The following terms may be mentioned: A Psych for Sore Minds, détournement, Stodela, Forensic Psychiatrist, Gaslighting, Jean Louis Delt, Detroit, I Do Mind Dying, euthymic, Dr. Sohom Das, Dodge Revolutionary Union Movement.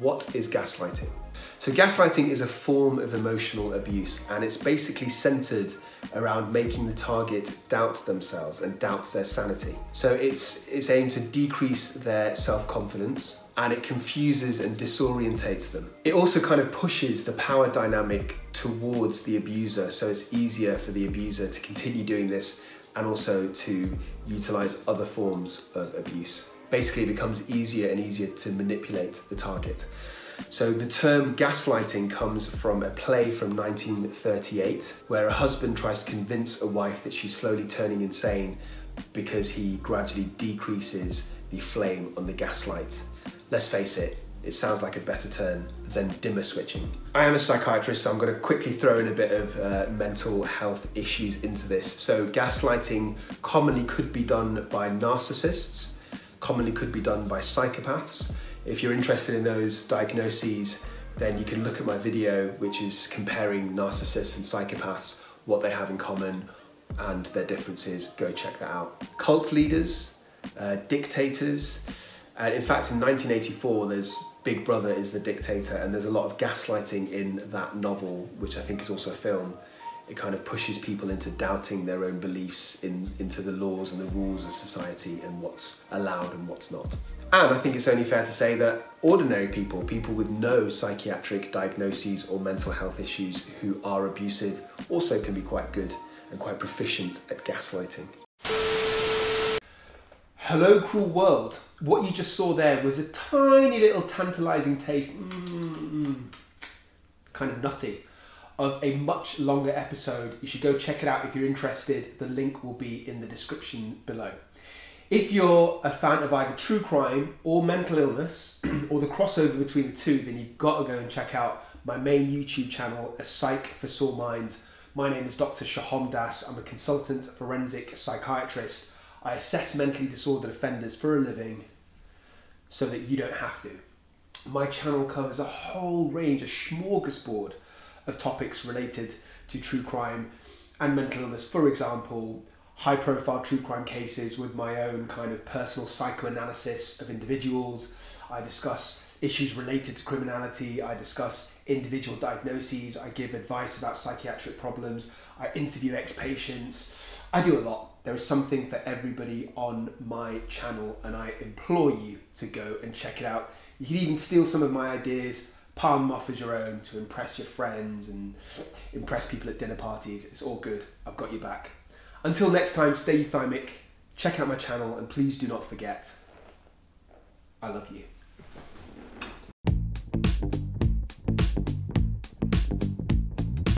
What is gaslighting? So gaslighting is a form of emotional abuse, and it's basically centered around making the target doubt themselves and doubt their sanity. So it's aimed to decrease their self-confidence, and it confuses and disorientates them. It also kind of pushes the power dynamic towards the abuser, so it's easier for the abuser to continue doing this and also to utilize other forms of abuse. Basically, it becomes easier and easier to manipulate the target. So the term gaslighting comes from a play from 1938, where a husband tries to convince a wife that she's slowly turning insane because he gradually decreases the flame on the gaslight. Let's face it, it sounds like a better term than dimmer switching. I am a psychiatrist, so I'm going to quickly throw in a bit of mental health issues into this. So gaslighting commonly could be done by narcissists, commonly could be done by psychopaths. If you're interested in those diagnoses, then you can look at my video, which is comparing narcissists and psychopaths, what they have in common and their differences. Go check that out. Cult leaders, dictators. In fact, in 1984, there's Big Brother is the dictator, and there's a lot of gaslighting in that novel, which I think is also a film. It kind of pushes people into doubting their own beliefs into the laws and the rules of society and what's allowed and what's not. And I think it's only fair to say that ordinary people, people with no psychiatric diagnoses or mental health issues who are abusive, also can be quite good and quite proficient at gaslighting. Hello, cruel world. What you just saw there was a tiny little tantalizing taste, kind of nutty, of a much longer episode. You should go check it out if you're interested. The link will be in the description below. If you're a fan of either true crime or mental illness, or the crossover between the two, then you've got to go and check out my main YouTube channel, A Psych for Sore Minds. My name is Dr. Sohom Das. I'm a consultant forensic psychiatrist. I assess mentally disordered offenders for a living so that you don't have to. My channel covers a whole range, a smorgasbord of topics related to true crime and mental illness. For example, high-profile true crime cases with my own kind of personal psychoanalysis of individuals. I discuss issues related to criminality. I discuss individual diagnoses. I give advice about psychiatric problems. I interview ex-patients. I do a lot. There is something for everybody on my channel, and I implore you to go and check it out. You can even steal some of my ideas, palm them off as your own to impress your friends and impress people at dinner parties. It's all good. I've got your back. Until next time, stay euthymic, check out my channel, and please do not forget, I love you.